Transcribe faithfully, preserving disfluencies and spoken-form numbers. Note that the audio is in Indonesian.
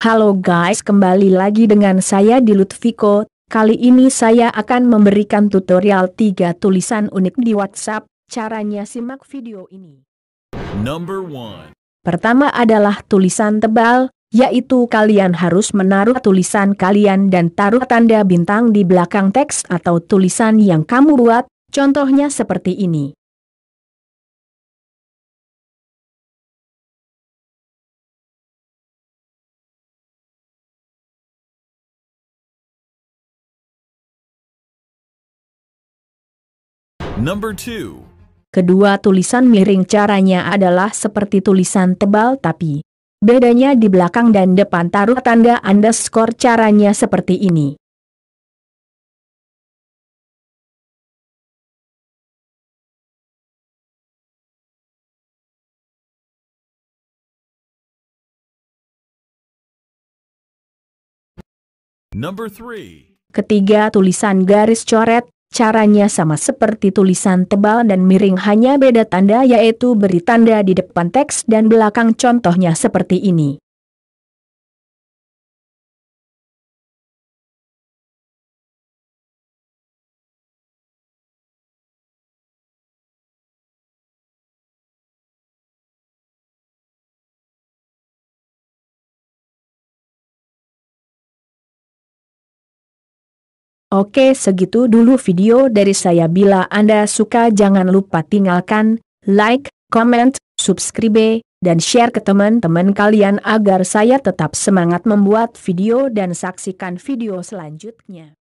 Halo guys, kembali lagi dengan saya di Lutfi Ko. Kali ini saya akan memberikan tutorial tiga tulisan unik di WhatsApp. Caranya simak video ini. Number one. Pertama adalah tulisan tebal, yaitu kalian harus menaruh tulisan kalian dan taruh tanda bintang di belakang teks atau tulisan yang kamu buat, contohnya seperti ini. Number two. Kedua tulisan miring, caranya adalah seperti tulisan tebal tapi bedanya di belakang dan depan taruh tanda underscore, caranya seperti ini. Number three. Ketiga tulisan garis coret. Caranya sama seperti tulisan tebal dan miring, hanya beda tanda, yaitu beri tanda di depan teks dan belakang, contohnya seperti ini. Oke, segitu dulu video dari saya. Bila Anda suka, jangan lupa tinggalkan like, comment, subscribe, dan share ke teman-teman kalian agar saya tetap semangat membuat video dan saksikan video selanjutnya.